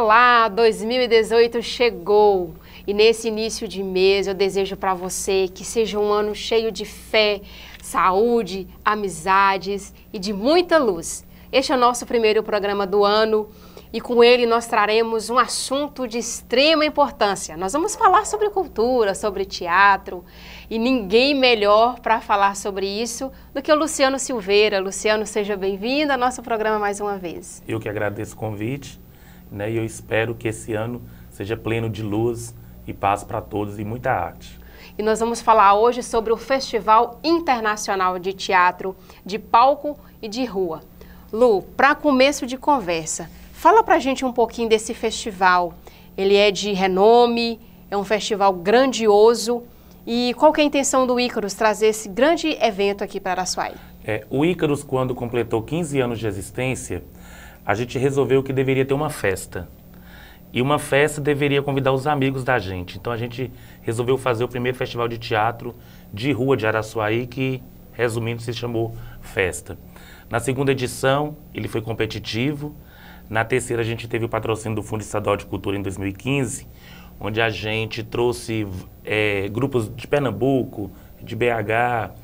Olá, 2018 chegou e nesse início de mês eu desejo para você que seja um ano cheio de fé, saúde, amizades e de muita luz. Este é o nosso primeiro programa do ano e com ele nós traremos um assunto de extrema importância. Nós vamos falar sobre cultura, sobre teatro e ninguém melhor para falar sobre isso do que o Luciano Silveira. Luciano, seja bem-vindo ao nosso programa mais uma vez. Eu que agradeço o convite. E eu espero que esse ano seja pleno de luz e paz para todos e muita arte. E nós vamos falar hoje sobre o Festival Internacional de Teatro, de Palco e de Rua. Lu, para começo de conversa, fala para a gente um pouquinho desse festival. Ele é de renome, é um festival grandioso. E qual que é a intenção do Ícaros trazer esse grande evento aqui para Araçuaí? O Ícaros, quando completou 15 anos de existência, a gente resolveu que deveria ter uma festa. E uma festa deveria convidar os amigos da gente. Então a gente resolveu fazer o primeiro festival de teatro de rua de Araçuaí, que, resumindo, se chamou Festa. Na segunda edição, ele foi competitivo. Na terceira, a gente teve o patrocínio do Fundo Estadual de Cultura em 2015, onde a gente trouxe grupos de Pernambuco, de BH,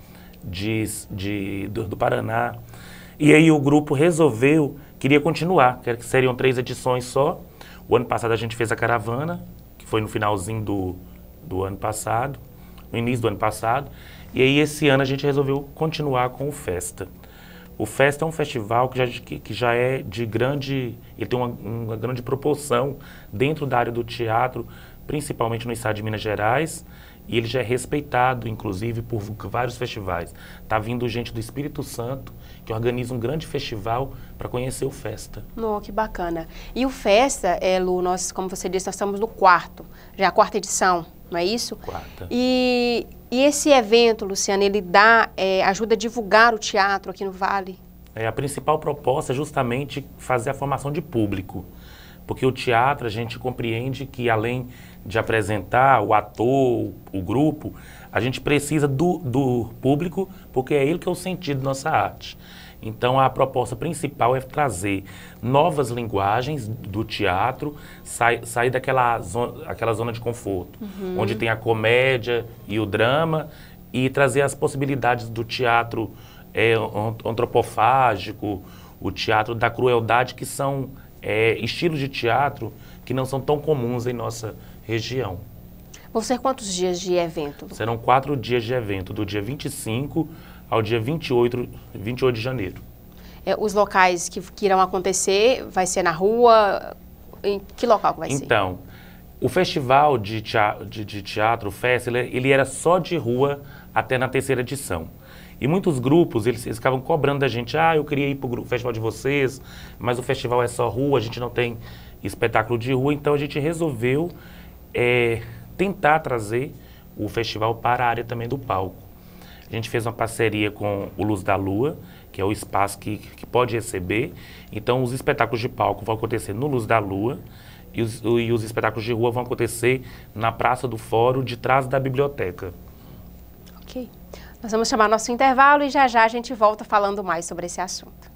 do Paraná. E aí o grupo resolveu... Queria continuar, que seriam 3 edições só. O ano passado a gente fez a caravana, que foi no finalzinho do ano passado, no início do ano passado. E aí esse ano a gente resolveu continuar com o Festa. O Festa é um festival que já é de grande... Ele tem uma grande proporção dentro da área do teatro, principalmente no estado de Minas Gerais. E ele já é respeitado, inclusive, por vários festivais. Está vindo gente do Espírito Santo, que organiza um grande festival para conhecer o Festa. Oh, que bacana. E o Festa, Lu, nós, como você disse, nós estamos no quarto, já a quarta edição, não é isso? Quarta. E esse evento, Luciano, ele ajuda a divulgar o teatro aqui no Vale? A principal proposta é justamente fazer a formação de público. Porque o teatro, a gente compreende que, além de apresentar o ator, o grupo, a gente precisa do público, porque é ele que é o sentido da nossa arte. Então, a proposta principal é trazer novas linguagens do teatro, sair daquela zona de conforto, onde tem a comédia e o drama, e trazer as possibilidades do teatro antropofágico, o teatro da crueldade, que são estilos de teatro que não são tão comuns em nossa região. Vão ser quantos dias de evento? Serão 4 dias de evento, do dia 25 ao dia 28 de janeiro. Os locais que irão acontecer, vai ser na rua? Em que local vai ser? Então, o festival de teatro, o Festa, ele era só de rua até na terceira edição. E muitos grupos, eles ficavam cobrando da gente, eu queria ir para o festival de vocês, mas o festival é só rua, a gente não tem espetáculo de rua, então a gente resolveu tentar trazer o festival para a área também do palco. A gente fez uma parceria com o Luz da Lua, que é o espaço que pode receber, então os espetáculos de palco vão acontecer no Luz da Lua e os espetáculos de rua vão acontecer na Praça do Fórum, de trás da biblioteca. Ok. Nós vamos chamar nosso intervalo e já já a gente volta falando mais sobre esse assunto.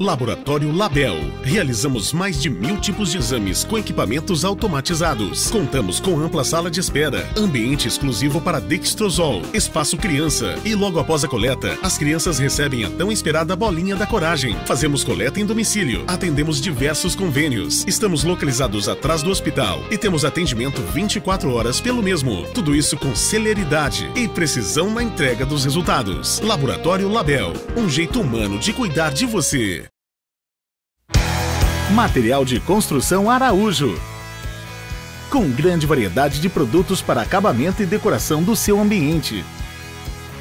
Laboratório Label. Realizamos mais de 1000 tipos de exames com equipamentos automatizados. Contamos com ampla sala de espera, ambiente exclusivo para dextrosol, espaço criança. E logo após a coleta, as crianças recebem a tão esperada bolinha da coragem. Fazemos coleta em domicílio, atendemos diversos convênios. Estamos localizados atrás do hospital e temos atendimento 24 horas pelo mesmo. Tudo isso com celeridade e precisão na entrega dos resultados. Laboratório Label. Um jeito humano de cuidar de você. Material de construção Araújo. Com grande variedade de produtos para acabamento e decoração do seu ambiente.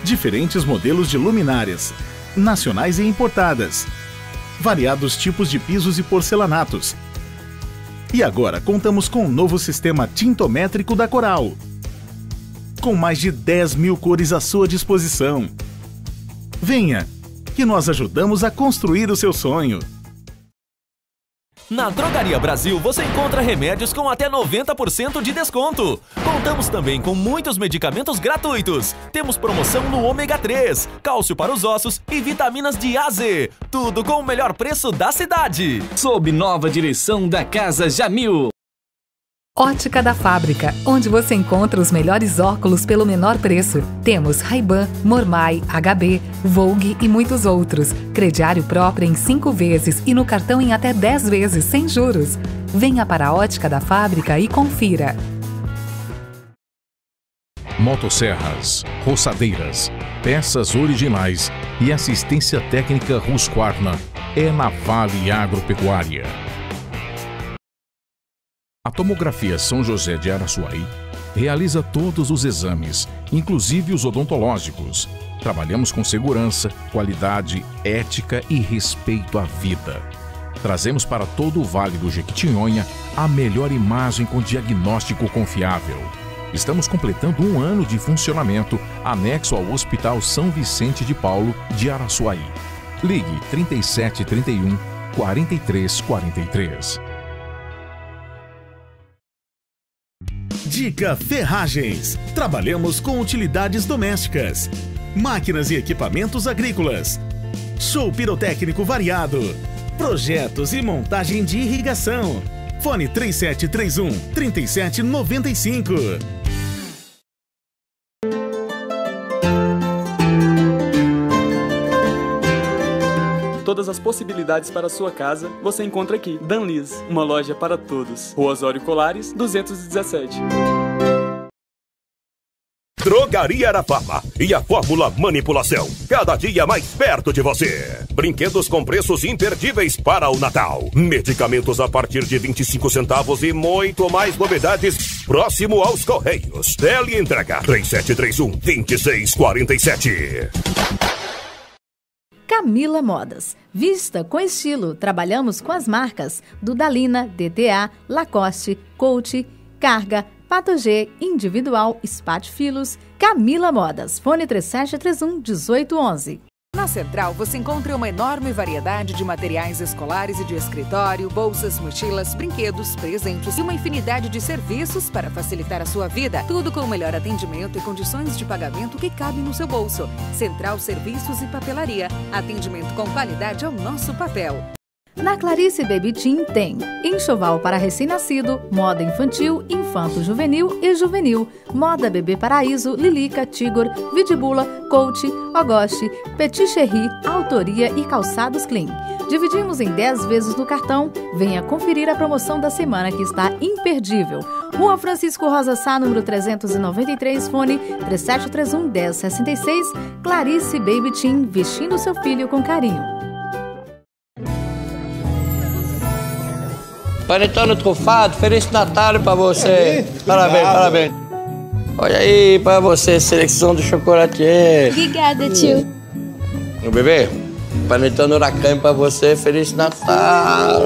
Diferentes modelos de luminárias, nacionais e importadas. Variados tipos de pisos e porcelanatos. E agora contamos com um novo sistema tintométrico da Coral. Com mais de 10.000 cores à sua disposição. Venha, que nós ajudamos a construir o seu sonho. Na Drogaria Brasil você encontra remédios com até 90% de desconto. Contamos também com muitos medicamentos gratuitos. Temos promoção no ômega 3, cálcio para os ossos e vitaminas de A a Z. Tudo com o melhor preço da cidade. Sob nova direção da Casa Jamil. Ótica da Fábrica, onde você encontra os melhores óculos pelo menor preço. Temos Ray-Ban, Mormai, HB, Vogue e muitos outros. Crediário próprio em 5 vezes e no cartão em até 10 vezes, sem juros. Venha para a Ótica da Fábrica e confira. Motosserras, roçadeiras, peças originais e assistência técnica Rusquarna é na Vale Agropecuária. A Tomografia São José de Araçuaí realiza todos os exames, inclusive os odontológicos. Trabalhamos com segurança, qualidade, ética e respeito à vida. Trazemos para todo o Vale do Jequitinhonha a melhor imagem com diagnóstico confiável. Estamos completando um ano de funcionamento anexo ao Hospital São Vicente de Paulo de Araçuaí. Ligue 3731 4343. Dica Ferragens. Trabalhamos com utilidades domésticas, máquinas e equipamentos agrícolas, show pirotécnico variado, projetos e montagem de irrigação. Fone 3731 3795. Todas as possibilidades para a sua casa você encontra aqui. Danlis, uma loja para todos. Rua Osório Colares, 217. Drogaria da Fama e a fórmula manipulação, cada dia mais perto de você. Brinquedos com preços imperdíveis para o Natal, medicamentos a partir de 25 centavos e muito mais novidades próximo aos Correios. Teleentrega 3731-2647. Camila Modas. Vista com estilo. Trabalhamos com as marcas Dudalina, DTA, Lacoste, Coach, Carga, Pato G, Individual, Filos. Camila Modas. Fone 3731-1811. Na Central você encontra uma enorme variedade de materiais escolares e de escritório, bolsas, mochilas, brinquedos, presentes e uma infinidade de serviços para facilitar a sua vida. Tudo com o melhor atendimento e condições de pagamento que cabem no seu bolso. Central Serviços e Papelaria. Atendimento com qualidade é o nosso papel. Na Clarice Baby Team tem enxoval para recém-nascido, moda infantil, infanto-juvenil e juvenil, moda bebê paraíso, lilica, tigor, vidibula, coach, ogoshi, petit chéri, autoria e calçados clean. Dividimos em 10 vezes no cartão. Venha conferir a promoção da semana que está imperdível. Rua Francisco Rosa Sá, número 393, fone 3731-1066. Clarice Baby Team, vestindo seu filho com carinho. Panetone trufado, feliz Natal para você. Parabéns, parabéns. Olha aí para você, seleção do chocolatier. Obrigada, tio. Meu bebê, panetone huracão para você, feliz Natal.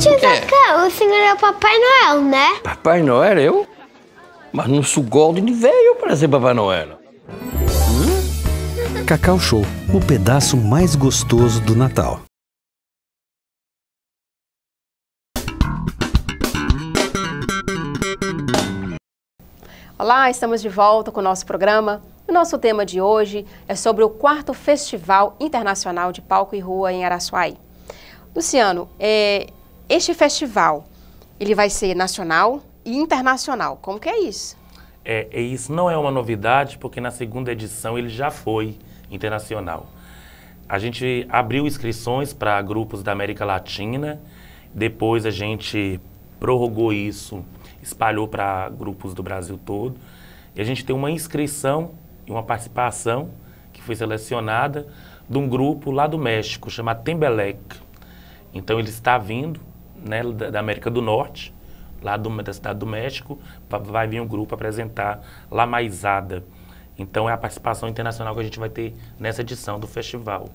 Tio Zacão, o senhor é o Papai Noel, né? Papai Noel, eu? Mas não sou Golden veio para ser Papai Noel. Cacau Show, o pedaço mais gostoso do Natal. Olá, estamos de volta com o nosso programa. O nosso tema de hoje é sobre o 4º Festival Internacional de Palco e Rua em Araçuaí. Luciano, este festival, ele vai ser nacional e internacional. Como que é isso? Isso não é uma novidade, porque na 2ª edição ele já foi internacional. A gente abriu inscrições para grupos da América Latina, depois a gente prorrogou isso, espalhou para grupos do Brasil todo. E a gente tem uma inscrição e uma participação que foi selecionada de um grupo lá do México, chamado Tembelec. Então ele está vindo, né, da América do Norte, lá da cidade do México, vai vir um grupo apresentar La Maizada. Então é a participação internacional que a gente vai ter nessa edição do festival.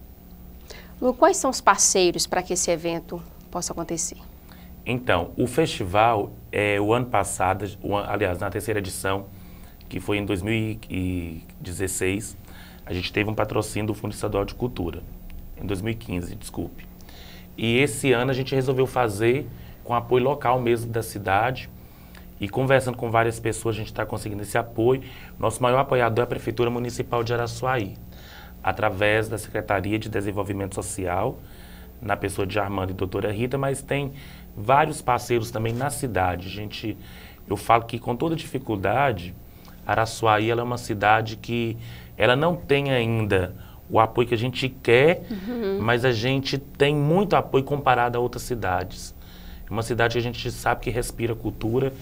Lu, quais são os parceiros para que esse evento possa acontecer? Então, o festival, o ano passado, aliás, na 3ª edição, que foi em 2016, a gente teve um patrocínio do Fundo Estadual de Cultura, em 2015, desculpe. E esse ano a gente resolveu fazer com apoio local mesmo da cidade. E conversando com várias pessoas, a gente está conseguindo esse apoio. Nosso maior apoiador é a Prefeitura Municipal de Araçuaí, através da Secretaria de Desenvolvimento Social, na pessoa de Armando e doutora Rita, mas tem vários parceiros também na cidade. Gente, eu falo que com toda dificuldade, Araçuaí ela é uma cidade que ela não tem ainda o apoio que a gente quer, mas a gente tem muito apoio comparado a outras cidades. É uma cidade que a gente sabe que respira cultura,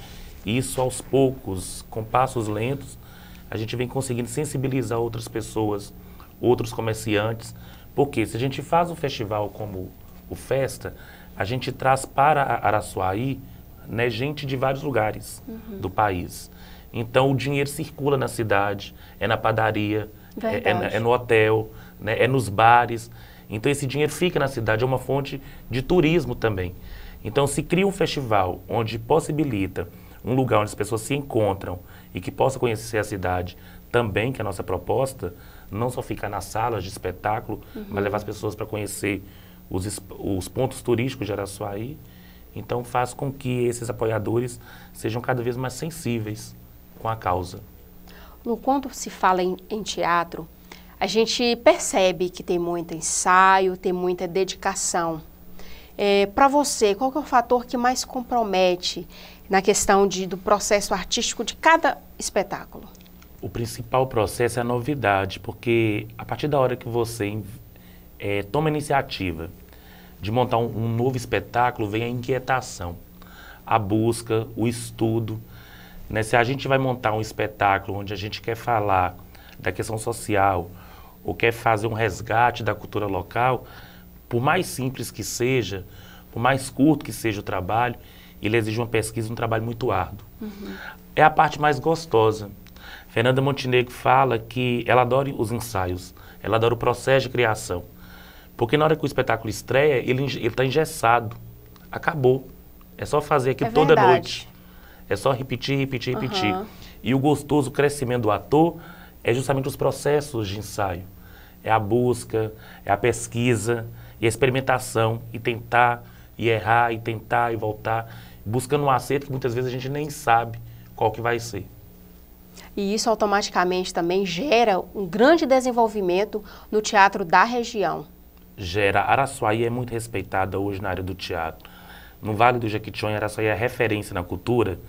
e isso aos poucos, com passos lentos, a gente vem conseguindo sensibilizar outras pessoas, outros comerciantes, porque se a gente faz um festival como o Festa, a gente traz para Araçuaí, né, gente de vários lugares do país. Então o dinheiro circula na cidade, é na padaria, é no hotel, né, é nos bares. Então esse dinheiro fica na cidade, é uma fonte de turismo também. Então se cria um festival onde possibilita um lugar onde as pessoas se encontram e que possa conhecer a cidade também, que é a nossa proposta, não só ficar nas salas de espetáculo, mas levar as pessoas para conhecer os pontos turísticos de Araçuaí. Então faz com que esses apoiadores sejam cada vez mais sensíveis com a causa. Lu, quando se fala em teatro, a gente percebe que tem muito ensaio, tem muita dedicação. Para você, qual que é o fator que mais compromete na questão do processo artístico de cada espetáculo? O principal processo é a novidade, porque a partir da hora que você toma a iniciativa de montar um novo espetáculo, vem a inquietação, a busca, o estudo. Né? Se a gente vai montar um espetáculo onde a gente quer falar da questão social ou quer fazer um resgate da cultura local, por mais simples que seja, por mais curto que seja o trabalho, ele exige uma pesquisa, um trabalho muito árduo. É a parte mais gostosa. Fernanda Montenegro fala que ela adora os ensaios, ela adora o processo de criação. Porque na hora que o espetáculo estreia, ele está engessado. Acabou. É só fazer aquilo toda noite. É só repetir, repetir, repetir. E o gostoso crescimento do ator é justamente os processos de ensaio. É a busca, é a pesquisa, e a experimentação, e tentar, e errar, e tentar, e voltar. Buscando um acerto que muitas vezes a gente nem sabe qual que vai ser. E isso automaticamente também gera um grande desenvolvimento no teatro da região. Gera. Araçuaí é muito respeitada hoje na área do teatro. No Vale do Jequitinhonha, Araçuaí é referência na cultura,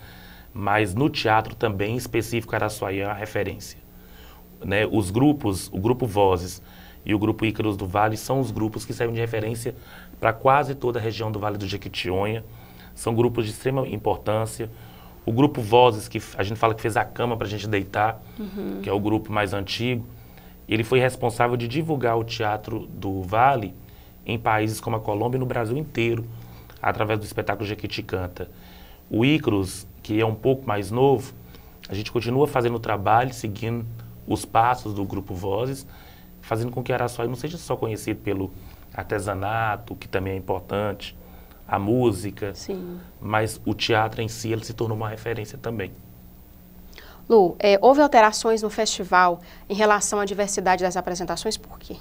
mas no teatro também, em específico, Araçuaí é uma referência. Né? Os grupos, o Grupo Vozes e o Grupo Ícaros do Vale, são os grupos que servem de referência para quase toda a região do Vale do Jequitinhonha. São grupos de extrema importância. O Grupo Vozes, que a gente fala que fez a cama para a gente deitar, que é o grupo mais antigo, ele foi responsável de divulgar o teatro do Vale em países como a Colômbia e no Brasil inteiro, através do espetáculo Jequiti Canta. O Ícaros, que é um pouco mais novo, a gente continua fazendo o trabalho, seguindo os passos do Grupo Vozes, fazendo com que Araçuaí não seja só conhecido pelo artesanato, que também é importante, a música, mas o teatro em si ele se tornou uma referência também. Lu, houve alterações no festival em relação à diversidade das apresentações, por quê?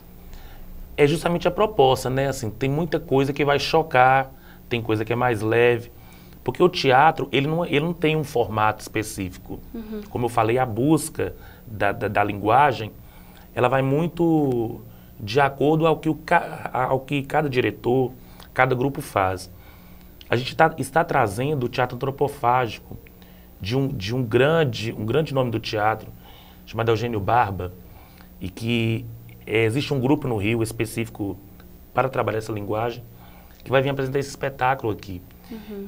É justamente a proposta, né? Assim, tem muita coisa que vai chocar, tem coisa que é mais leve, porque o teatro ele não tem um formato específico. Como eu falei, a busca da linguagem ela vai muito de acordo ao que cada diretor, cada grupo faz. A gente está trazendo o teatro antropofágico de um grande nome do teatro, chamado Eugênio Barba, e que existe um grupo no Rio específico para trabalhar essa linguagem, que vai vir apresentar esse espetáculo aqui.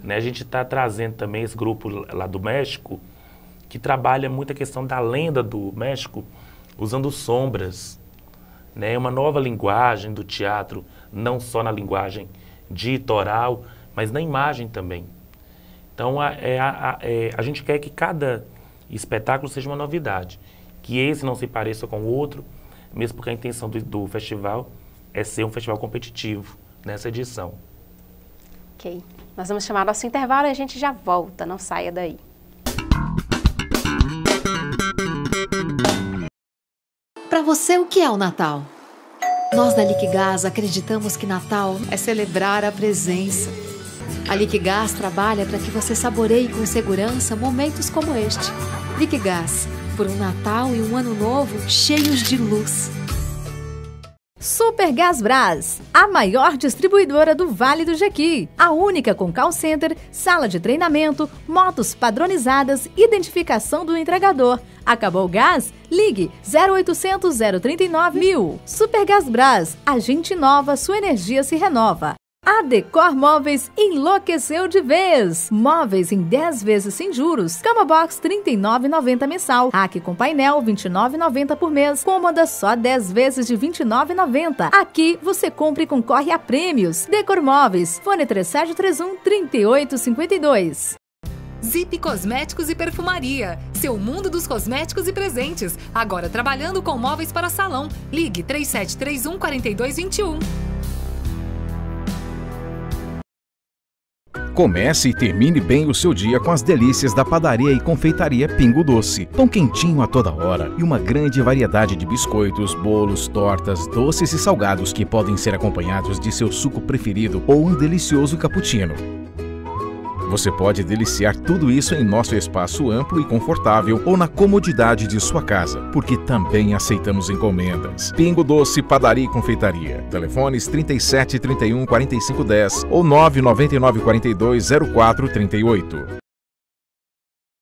Né? A gente está trazendo também esse grupo lá do México, que trabalha muito a questão da lenda do México, usando sombras. Né? Uma nova linguagem do teatro, não só na linguagem ditoral, mas na imagem também. Então, a gente quer que cada espetáculo seja uma novidade, que esse não se pareça com o outro, mesmo porque a intenção do festival é ser um festival competitivo nessa edição. Ok. Nós vamos chamar nosso intervalo e a gente já volta, não saia daí. Para você, o que é o Natal? Nós da Liquigás acreditamos que Natal é celebrar a presença. A Liquigás trabalha para que você saboreie com segurança momentos como este. Liquigás, por um Natal e um Ano Novo cheios de luz. Supergás Brás, a maior distribuidora do Vale do Jequi. A única com call center, sala de treinamento, motos padronizadas, identificação do entregador. Acabou o gás? Ligue 0800 039 mil. Supergás Brás, a gente inova, sua energia se renova. A Decor Móveis enlouqueceu de vez. Móveis em 10 vezes sem juros. Cama Box R$ 39,90 mensal. Rack com painel R$ 29,90 por mês. Cômoda só 10 vezes de R$ 29,90. Aqui você compra e concorre a prêmios. Decor Móveis. Fone 3731-3852. Zip Cosméticos e Perfumaria, seu mundo dos cosméticos e presentes. Agora trabalhando com móveis para salão. Ligue 3731-4221. Comece e termine bem o seu dia com as delícias da padaria e confeitaria Pingo Doce. Pão quentinho a toda hora e uma grande variedade de biscoitos, bolos, tortas, doces e salgados que podem ser acompanhados de seu suco preferido ou um delicioso cappuccino. Você pode deliciar tudo isso em nosso espaço amplo e confortável ou na comodidade de sua casa, porque também aceitamos encomendas. Pingo Doce, Padaria e Confeitaria. Telefones 37 31 45 10 ou 999 42 04 38.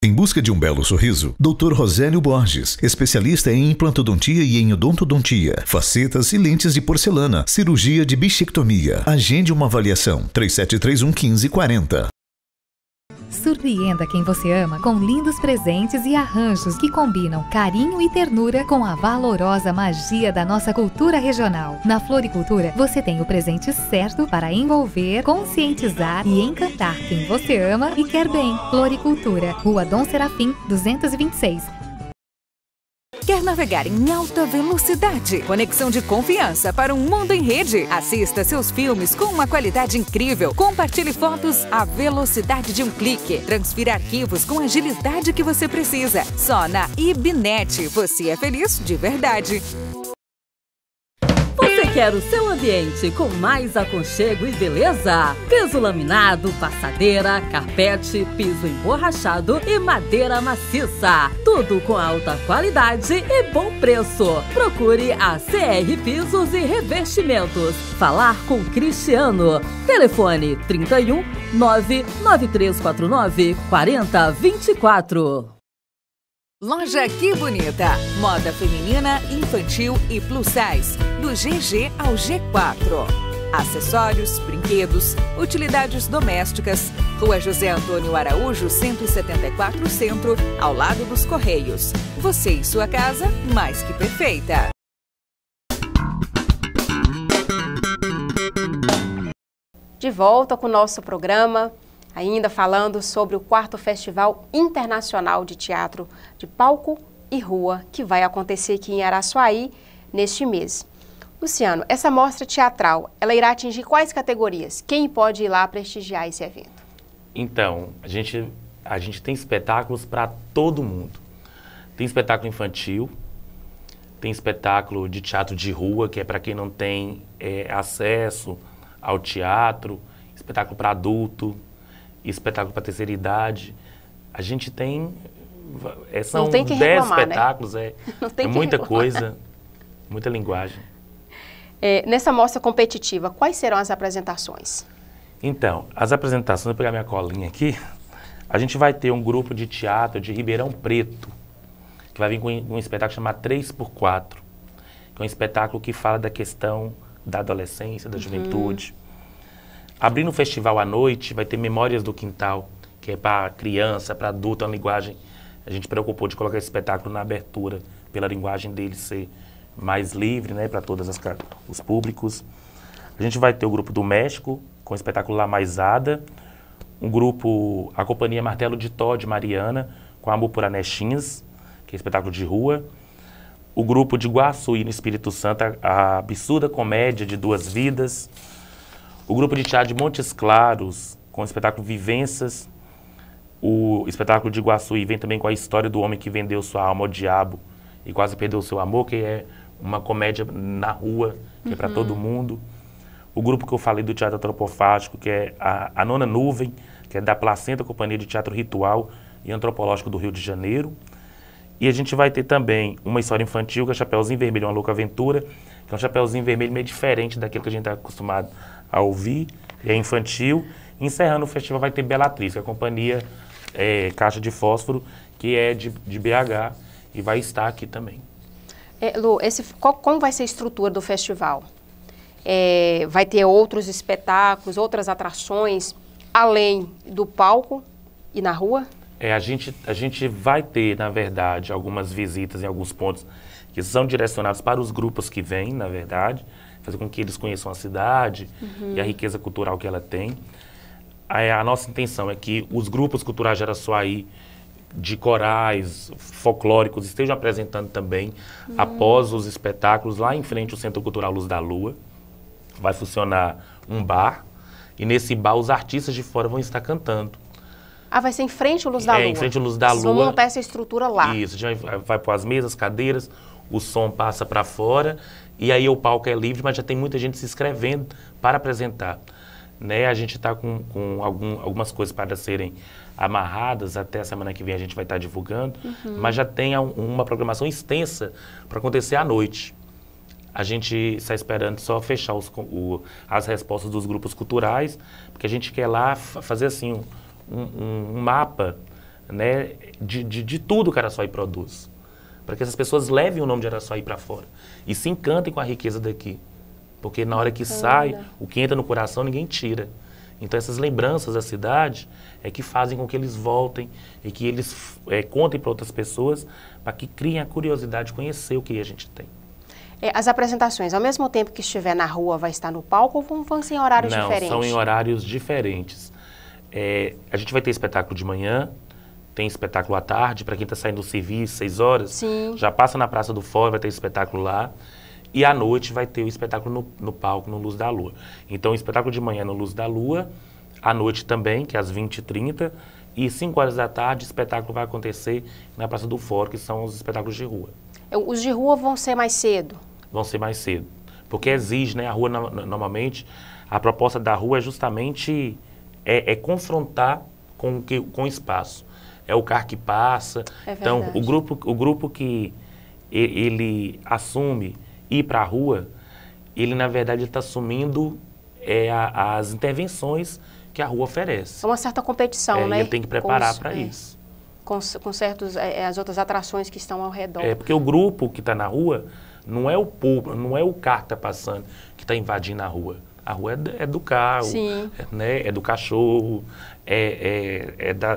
Em busca de um belo sorriso, Dr. Rosélio Borges, especialista em implantodontia e em odontodontia, facetas e lentes de porcelana, cirurgia de bichectomia. Agende uma avaliação. 3731-1540. Surpreenda quem você ama com lindos presentes e arranjos que combinam carinho e ternura com a valorosa magia da nossa cultura regional. Na Floricultura, você tem o presente certo para envolver, conscientizar e encantar quem você ama e quer bem. Floricultura, Rua Dom Serafim, 226. Quer navegar em alta velocidade? Conexão de confiança para um mundo em rede. Assista seus filmes com uma qualidade incrível. Compartilhe fotos à velocidade de um clique. Transfira arquivos com a agilidade que você precisa. Só na IBNet. Você é feliz de verdade. Você quer o seu ambiente com mais aconchego e beleza? Piso laminado, passadeira, carpete, piso emborrachado e madeira maciça. Tudo com alta qualidade e bom preço. Procure a CR Pisos e Revestimentos. Falar com Cristiano. Telefone 31 99349 4024. Loja Que Bonita. Moda feminina, infantil e plus size. Do GG ao G4. Acessórios, brinquedos, utilidades domésticas. Rua José Antônio Araújo, 174 Centro, ao lado dos Correios. Você e sua casa, mais que perfeita. De volta com o nosso programa. Ainda falando sobre o 4º Festival Internacional de Teatro de Palco e Rua, que vai acontecer aqui em Araçuaí neste mês. Luciano, essa mostra teatral, ela irá atingir quais categorias? Quem pode ir lá prestigiar esse evento? Então, a gente tem espetáculos para todo mundo. Tem espetáculo infantil, tem espetáculo de teatro de rua, que é para quem não tem acesso ao teatro, espetáculo para adulto, espetáculo para terceira idade. A gente tem... São 10 espetáculos, né? É muita coisa, muita linguagem. Nessa mostra competitiva, quais serão as apresentações? Então, as apresentações, vou pegar minha colinha aqui, a gente vai ter um grupo de teatro de Ribeirão Preto, que vai vir com um espetáculo chamado 3x4, que é um espetáculo que fala da questão da adolescência, da juventude. Abrindo o festival à noite, vai ter Memórias do Quintal, que é para criança, para adulto, é uma linguagem... A gente preocupou de colocar esse espetáculo na abertura, pela linguagem dele ser mais livre, né, para todos os públicos. A gente vai ter o grupo do México, com o espetáculo La Maisada, um grupo, a Companhia Martelo de Tó, de Mariana, com Amor por Anexins, que é espetáculo de rua. O grupo de Guaçuí, no Espírito Santo, a Absurda Comédia de Duas Vidas. O grupo de teatro de Montes Claros, com o espetáculo Vivências. O espetáculo de Guaçuí vem também com a história do homem que vendeu sua alma ao diabo e quase perdeu o seu amor, que é uma comédia na rua, que é para todo mundo. O grupo que eu falei do teatro antropofágico, que é a Nona Nuvem, que é da Placenta, Companhia de Teatro Ritual e Antropológico do Rio de Janeiro. E a gente vai ter também uma história infantil, que é Chapeuzinho Vermelho, Uma Louca Aventura, que é um Chapeuzinho Vermelho meio diferente daquilo que a gente está acostumado a ouvir, é infantil. Encerrando o festival vai ter Belatriz, que é a Companhia Caixa de Fósforo, que é de BH e vai estar aqui também. Lu, como vai ser a estrutura do festival? Vai ter outros espetáculos, outras atrações, além do palco e na rua? A gente vai ter, na verdade, algumas visitas em alguns pontos que são direcionados para os grupos que vêm, na verdade, fazer com que eles conheçam a cidade e a riqueza cultural que ela tem. A nossa intenção é que os grupos culturais de Araçuaí, de corais, folclóricos, estejam apresentando também após os espetáculos, lá em frente ao Centro Cultural Luz da Lua. Vai funcionar um bar, e nesse bar os artistas de fora vão estar cantando. Ah, vai ser em frente ao Luz da Lua? É, em frente ao Luz da Lua. Vocês vão montar essa estrutura lá. Isso, já vai pôr as mesas, cadeiras, o som passa para fora, e aí o palco é livre, mas já tem muita gente se inscrevendo para apresentar. Né? A gente está com algumas coisas para serem amarradas, até a semana que vem a gente vai estar divulgando, mas já tem uma programação extensa para acontecer à noite. A gente está esperando só fechar as respostas dos grupos culturais, porque a gente quer lá fazer assim um mapa, né, de tudo que Araçuaí produz, para que essas pessoas levem o nome de Araçuaí para fora e se encantem com a riqueza daqui, porque na hora que sai, o que entra no coração ninguém tira. Então essas lembranças da cidade é que fazem com que eles voltem e que eles contem para outras pessoas, para que criem a curiosidade de conhecer o que a gente tem. As apresentações, ao mesmo tempo que estiver na rua, vai estar no palco ou vão ser em horários diferentes? Não, são em horários diferentes. A gente vai ter espetáculo de manhã, tem espetáculo à tarde, para quem está saindo do serviço, 6 horas, já passa na Praça do Fórum, vai ter espetáculo lá. E à noite vai ter o espetáculo no palco, no Luz da Lua. Então, o espetáculo de manhã no Luz da Lua, à noite também, que é às 20h30, e 5 horas da tarde o espetáculo vai acontecer na Praça do Fórum, que são os espetáculos de rua. Os de rua vão ser mais cedo? Vão ser mais cedo, porque exige, né? A rua, normalmente, a proposta da rua é justamente... confrontar com o espaço. É o carro que passa. Então, o grupo que ele assume ir para a rua, ele, na verdade, está assumindo as intervenções que a rua oferece. É uma certa competição, né? Ele tem que preparar para isso. Com certos, as outras atrações que estão ao redor. Porque o grupo que está na rua não é o público, não é o carro que está passando, que está invadindo a rua. A rua é do carro, né? É do cachorro,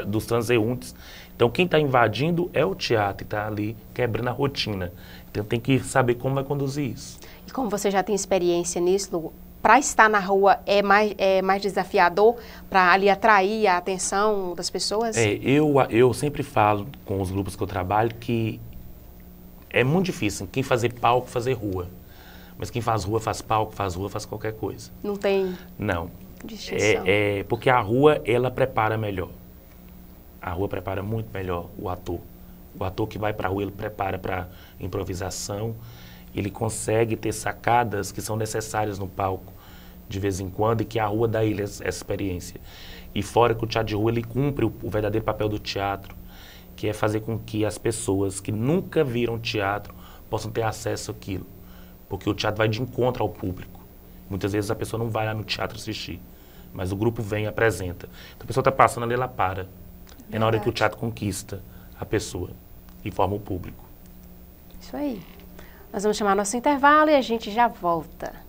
dos transeuntes. Então, quem está invadindo é o teatro, e está ali quebrando a rotina. Então, tem que saber como vai conduzir isso. E como você já tem experiência nisso, Lu, para estar na rua é mais desafiador para ali atrair a atenção das pessoas? Eu sempre falo com os grupos que eu trabalho que é muito difícil quem fazer palco, fazer rua. Mas quem faz rua, faz palco, faz rua, faz qualquer coisa. Não tem distinção. Porque a rua, ela prepara melhor. A rua prepara muito melhor o ator. O ator que vai para a rua, ele prepara para improvisação. Ele consegue ter sacadas que são necessárias no palco, de vez em quando, e que a rua dá ele essa experiência. E fora que o teatro de rua, ele cumpre o verdadeiro papel do teatro, que é fazer com que as pessoas que nunca viram teatro possam ter acesso àquilo. Porque o teatro vai de encontro ao público. Muitas vezes a pessoa não vai lá no teatro assistir, mas o grupo vem e apresenta. Então a pessoa está passando ali, ela para. É na hora que o teatro conquista a pessoa e forma o público. Isso aí. Nós vamos chamar nosso intervalo e a gente já volta.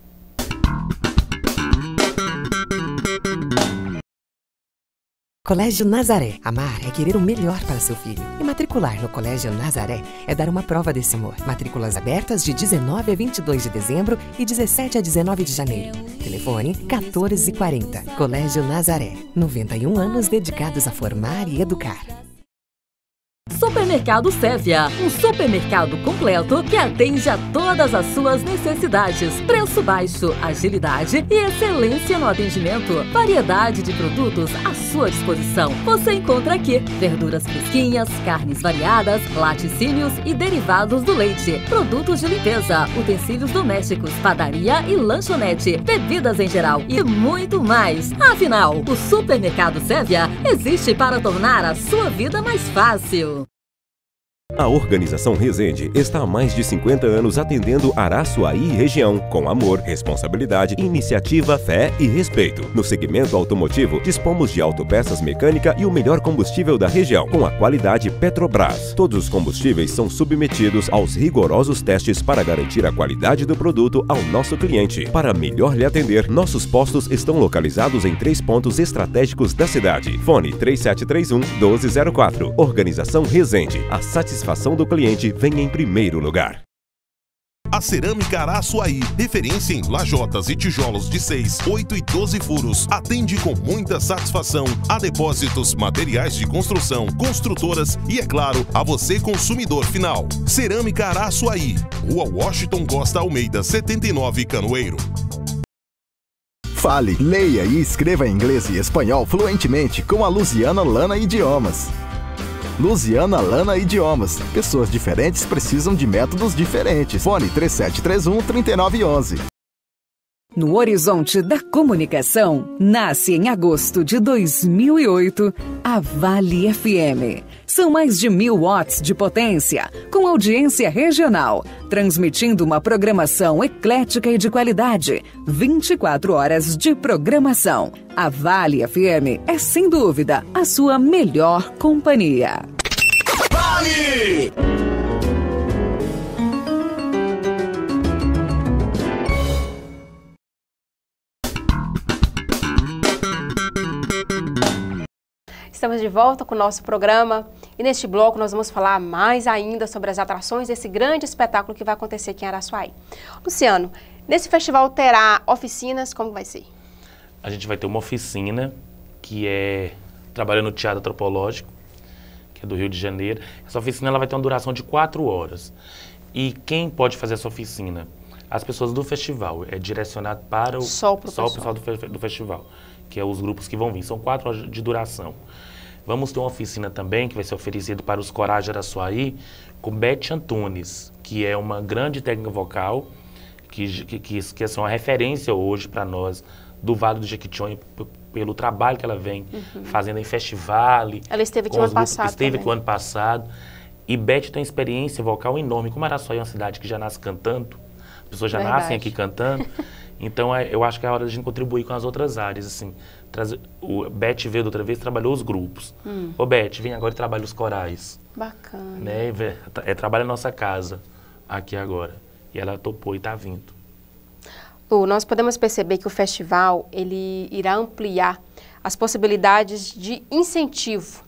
Colégio Nazaré. Amar é querer o melhor para seu filho. E matricular no Colégio Nazaré é dar uma prova desse amor. Matrículas abertas de 19 a 22 de dezembro e 17 a 19 de janeiro. Telefone 1440. Colégio Nazaré. 91 anos dedicados a formar e educar. Supermercado Sévia, um supermercado completo que atende a todas as suas necessidades. Preço baixo, agilidade e excelência no atendimento. Variedade de produtos à sua disposição. Você encontra aqui verduras fresquinhas, carnes variadas, laticínios e derivados do leite, produtos de limpeza, utensílios domésticos, padaria e lanchonete, bebidas em geral e muito mais. Afinal, o Supermercado Sévia existe para tornar a sua vida mais fácil. A Organização Resende está há mais de 50 anos atendendo Araçuaí e região, com amor, responsabilidade, iniciativa, fé e respeito. No segmento automotivo, dispomos de autopeças mecânica e o melhor combustível da região, com a qualidade Petrobras. Todos os combustíveis são submetidos aos rigorosos testes para garantir a qualidade do produto ao nosso cliente. Para melhor lhe atender, nossos postos estão localizados em 3 pontos estratégicos da cidade. Fone 3731-1204. Organização Resende. A satisfação do cliente vem em primeiro lugar. A cerâmica Araçuaí, referência em lajotas e tijolos de 6, 8 e 12 furos, atende com muita satisfação a depósitos, materiais de construção, construtoras e, é claro, a você consumidor final. Cerâmica Araçuaí, Rua Washington Costa Almeida, 79, Canoeiro. Fale, leia e escreva inglês e espanhol fluentemente com a Luciana Lana Idiomas. Luciana Lana Idiomas. Pessoas diferentes precisam de métodos diferentes. Fone 3731-3911. No horizonte da comunicação, nasce em agosto de 2008 a Vale FM. São mais de 1000 watts de potência, com audiência regional, transmitindo uma programação eclética e de qualidade. 24 horas de programação. A Vale FM é, sem dúvida, a sua melhor companhia. Vale! Estamos de volta com o nosso programa e neste bloco nós vamos falar mais ainda sobre as atrações desse grande espetáculo que vai acontecer aqui em Araçuaí. Luciano, nesse festival terá oficinas, como vai ser? A gente vai ter uma oficina que é trabalhando no teatro antropológico, que é do Rio de Janeiro. Essa oficina ela vai ter uma duração de 4 horas. E quem pode fazer essa oficina? As pessoas do festival, é direcionado para o, só o pessoal do festival, que é os grupos que vão vir. São 4 horas de duração. Vamos ter uma oficina também que vai ser oferecida para os corais de Araçuaí com Beth Antunes, que é uma grande técnica vocal, que é uma referência hoje para nós do Vale do Jequitinhonha, pelo trabalho que ela vem fazendo em festival. Ela esteve aqui o ano passado. Esteve aqui o ano passado. E Beth tem experiência vocal enorme. Como Araçuaí é uma cidade que já nasce cantando, as pessoas já nascem aqui cantando. Então, eu acho que é a hora de a gente contribuir com as outras áreas, assim. O Beth veio da outra vez, trabalhou os grupos. Ô, Beth, vem agora e trabalha os corais. Bacana. Né? Trabalha a nossa casa aqui agora. E ela topou e está vindo. Lu, nós podemos perceber que o festival, ele irá ampliar as possibilidades de incentivo,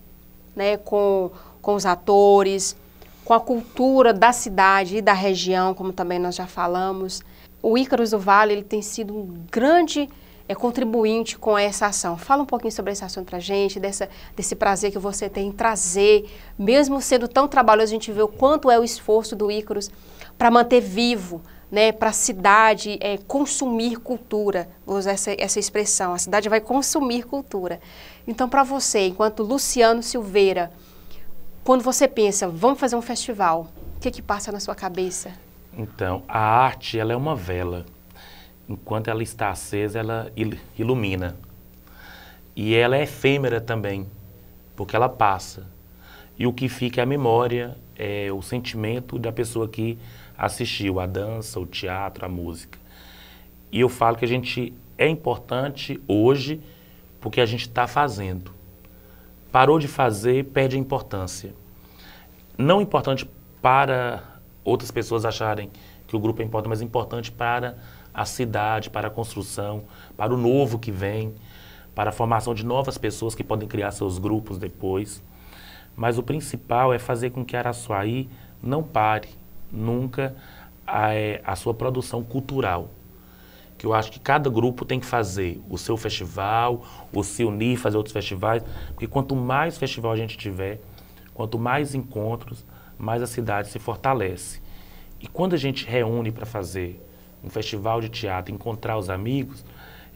né? Com os atores, com a cultura da cidade e da região, como também nós já falamos. O Ícaros do Vale ele tem sido um grande contribuinte com essa ação. Fala um pouquinho sobre esse assunto pra gente, desse prazer que você tem em trazer. Mesmo sendo tão trabalhoso, a gente vê o quanto é o esforço do Ícaros para manter vivo, né, para a cidade consumir cultura. Vou usar essa expressão, a cidade vai consumir cultura. Então, para você, enquanto Luciano Silveira, quando você pensa, vamos fazer um festival, o que passa na sua cabeça? Então, a arte, ela é uma vela. Enquanto ela está acesa, ela ilumina. E ela é efêmera também, porque ela passa. E o que fica é a memória, é o sentimento da pessoa que assistiu, a dança, o teatro, a música. E eu falo que a gente é importante hoje porque a gente está fazendo. Parou de fazer, perde a importância. Não importante para outras pessoas acharem que o grupo é importante, mas importante para a cidade, para a construção, para o novo que vem, para a formação de novas pessoas que podem criar seus grupos depois. Mas o principal é fazer com que Araçuaí não pare nunca a sua produção cultural. Que eu acho que cada grupo tem que fazer o seu festival, ou se unir, fazer outros festivais, porque quanto mais festival a gente tiver, Quanto mais encontros, mais a cidade se fortalece. E quando a gente reúne para fazer um festival de teatro, encontrar os amigos,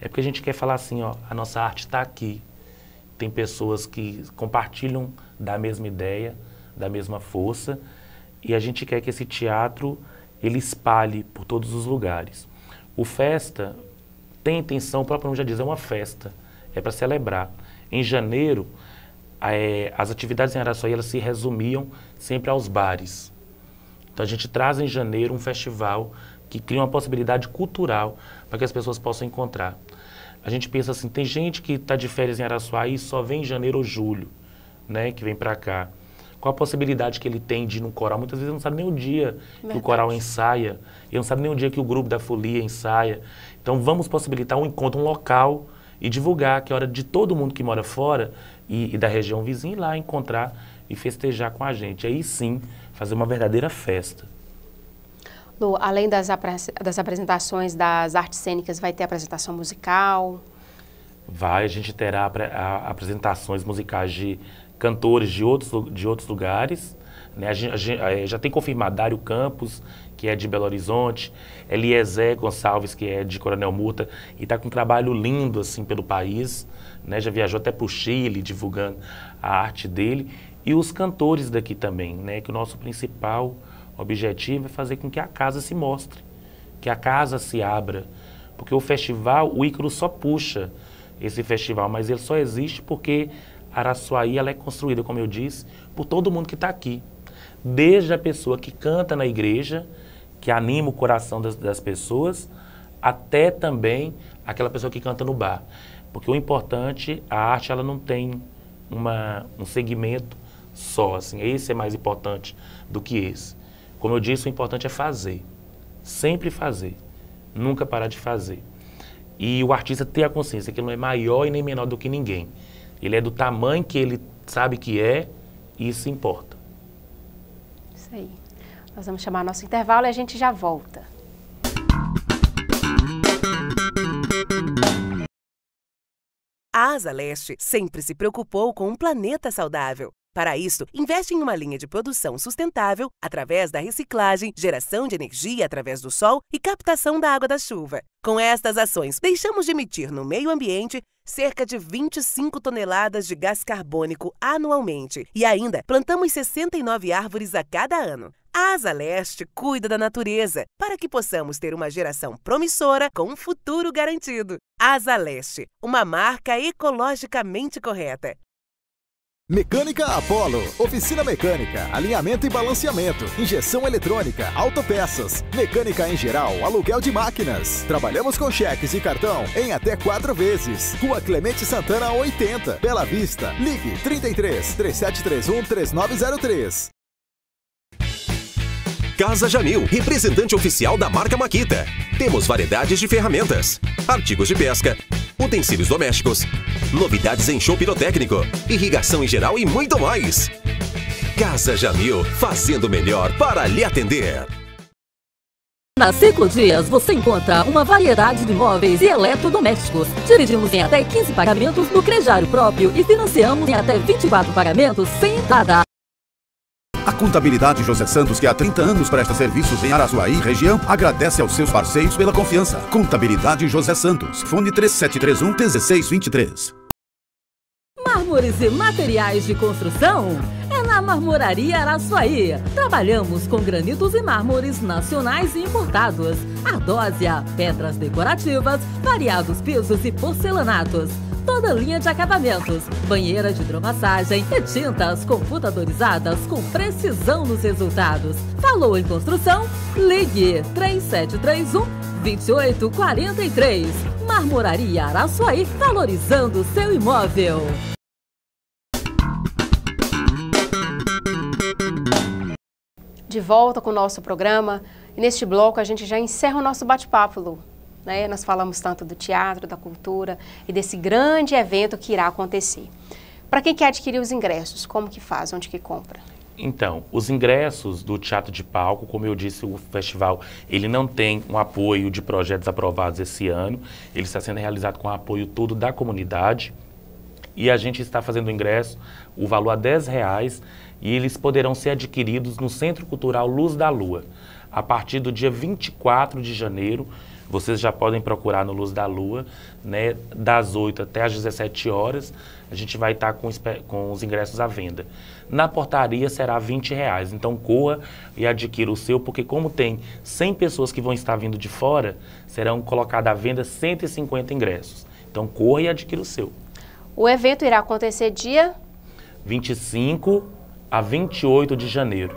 é porque a gente quer falar assim, ó, a nossa arte está aqui. Tem pessoas que compartilham da mesma ideia, da mesma força, e a gente quer que esse teatro ele espalhe por todos os lugares. O Festa tem intenção, o próprio nome já diz, é uma festa, é para celebrar. Em janeiro, as atividades em Araçuaí elas se resumiam sempre aos bares. Então a gente traz em janeiro um festival que cria uma possibilidade cultural para que as pessoas possam encontrar. A gente pensa assim, tem gente que está de férias em Araçuaí e só vem em janeiro ou julho, né, que vem para cá. Qual a possibilidade que ele tem de ir no coral? Muitas vezes ele não sabe nem o dia que o coral ensaia, ele não sabe nem o dia que o grupo da folia ensaia. Então vamos possibilitar um encontro, um local e divulgar que é hora de todo mundo que mora fora e da região vizinha ir lá encontrar e festejar com a gente. Aí sim, fazer uma verdadeira festa. Lu, além das apresentações das artes cênicas, vai ter apresentação musical? Vai, a gente terá apresentações musicais de cantores de outros lugares, né? A gente já tem confirmado Dário Campos, que é de Belo Horizonte, Eliezer Gonçalves, que é de Coronel Murta, e está com um trabalho lindo assim pelo país, né? Já viajou até para o Chile divulgando a arte dele, e os cantores daqui também, né? Que o nosso principal objetivo é fazer com que a casa se mostre, que a casa se abra, porque o festival, o Ícaros só puxa esse festival, mas ele só existe porque Araçuaí ela é construída, como eu disse, por todo mundo que está aqui. Desde a pessoa que canta na igreja, que anima o coração das pessoas, até também aquela pessoa que canta no bar. Porque o importante, a arte ela não tem um segmento só, assim, esse é mais importante do que esse. Como eu disse, o importante é fazer, sempre fazer, nunca parar de fazer. E o artista ter a consciência que ele não é maior e nem menor do que ninguém. Ele é do tamanho que ele sabe que é e isso importa. Isso aí. Nós vamos chamar nosso intervalo e a gente já volta. A Asa Leste sempre se preocupou com um planeta saudável. Para isso, investe em uma linha de produção sustentável através da reciclagem, geração de energia através do sol e captação da água da chuva. Com estas ações, deixamos de emitir no meio ambiente cerca de 25 toneladas de gás carbônico anualmente e ainda plantamos 69 árvores a cada ano. A Asa Leste cuida da natureza para que possamos ter uma geração promissora com um futuro garantido. Asa Leste, uma marca ecologicamente correta. Mecânica Apollo, oficina mecânica, alinhamento e balanceamento, injeção eletrônica, autopeças, mecânica em geral, aluguel de máquinas. Trabalhamos com cheques e cartão em até 4 vezes. Rua Clemente Santana 80, Bela Vista. Ligue 33 3731 3903. Casa Jamil, representante oficial da marca Makita. Temos variedades de ferramentas, artigos de pesca, utensílios domésticos, novidades em show pirotécnico, irrigação em geral e muito mais. Casa Jamil, fazendo o melhor para lhe atender. Na Ciclo Dias você encontra uma variedade de móveis e eletrodomésticos. Dirigimos em até 15 pagamentos no crediário próprio e financiamos em até 24 pagamentos sem entrada. A Contabilidade José Santos, que há 30 anos presta serviços em Araçuaí, região, agradece aos seus parceiros pela confiança. Contabilidade José Santos, fone 3731-1623. Mármores e materiais de construção? É na Marmoraria Araçuaí. Trabalhamos com granitos e mármores nacionais e importados, ardósia, pedras decorativas, variados pisos e porcelanatos. Toda linha de acabamentos, banheira de hidromassagem e tintas computadorizadas com precisão nos resultados. Falou em construção? Ligue 3731-2843. Marmoraria Araçuaí, valorizando seu imóvel. De volta com o nosso programa. E neste bloco a gente já encerra o nosso bate-papo, Lu. Né? Nós falamos tanto do teatro, da cultura e desse grande evento que irá acontecer. Para quem quer adquirir os ingressos, como que faz? Onde que compra? Então, os ingressos do teatro de palco, como eu disse, o festival ele não tem um apoio de projetos aprovados esse ano. Ele está sendo realizado com o apoio todo da comunidade. E a gente está fazendo o ingresso, o valor a R$10, e eles poderão ser adquiridos no Centro Cultural Luz da Lua. A partir do dia 24 de janeiro, vocês já podem procurar no Luz da Lua, né, das 8 até as 17 horas, a gente vai estar com os ingressos à venda. Na portaria será R$20, então corra e adquira o seu, porque como tem 100 pessoas que vão estar vindo de fora, serão colocadas à venda 150 ingressos. Então corra e adquira o seu. O evento irá acontecer dia 25 a 28 de janeiro,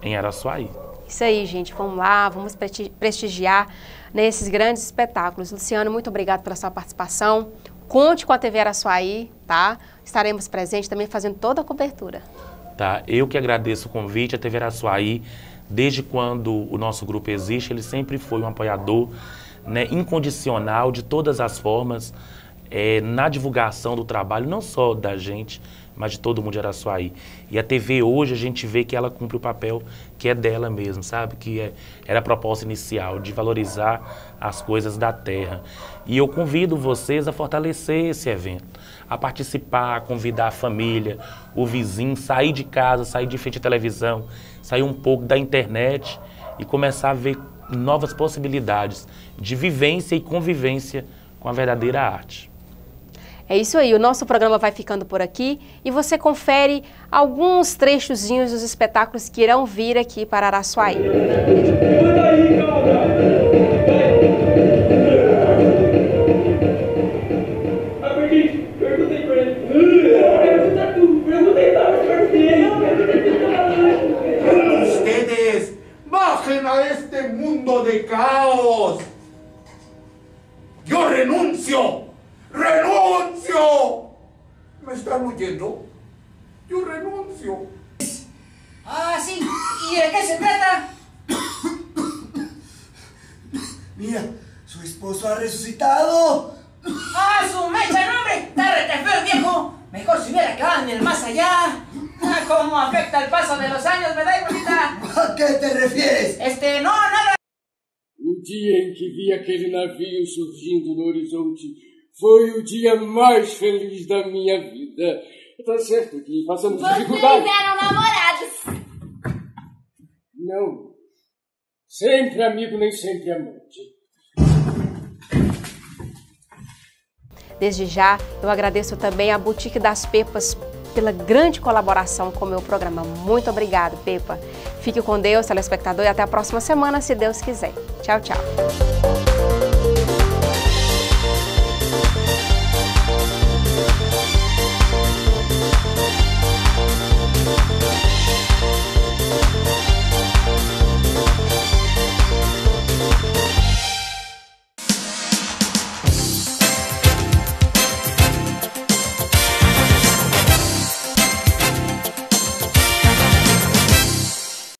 em Araçuaí. Isso aí, gente. Vamos lá, vamos prestigiar nesses grandes espetáculos. Luciano, muito obrigado pela sua participação. Conte com a TV Araçuaí, tá? Estaremos presentes também fazendo toda a cobertura. Tá, eu que agradeço o convite. A TV Araçuaí, desde quando o nosso grupo existe, ele sempre foi um apoiador, né, incondicional de todas as formas, na divulgação do trabalho, não só da gente, mas de todo mundo de Araçuaí. E a TV hoje a gente vê que ela cumpre o papel que é dela mesmo, sabe? Que era a proposta inicial, de valorizar as coisas da terra. E eu convido vocês a fortalecer esse evento, a participar, a convidar a família, o vizinho, sair de casa, sair de frente à televisão, sair um pouco da internet e começar a ver novas possibilidades de vivência e convivência com a verdadeira arte. É isso aí, o nosso programa vai ficando por aqui e você confere alguns trechozinhos dos espetáculos que irão vir aqui para Araçuaí. Ustedes bajen a este mundo de caos. Yo renuncio. ¡Renuncio! ¿Me están oyendo? Yo renuncio. Ah, sí. ¿Y de qué se trata? Mira, su esposo ha resucitado. ¡Ah, su mecha, no, hombre! ¡Está rete feo, viejo! Mejor si hubiera acabado en el más allá. Ah, cómo afecta el paso de los años, ¿verdad, Hipólita? ¿A qué te refieres? No, nada. Un día en que vi aquel navío surgiendo no horizonte, foi o dia mais feliz da minha vida. Tá certo que passamos dificuldades. Vocês eram namorados? Não. Sempre amigo, nem sempre amante. Desde já, eu agradeço também a Boutique das Pepas pela grande colaboração com o meu programa. Muito obrigado, Pepa. Fique com Deus, telespectador, e até a próxima semana, se Deus quiser. Tchau, tchau.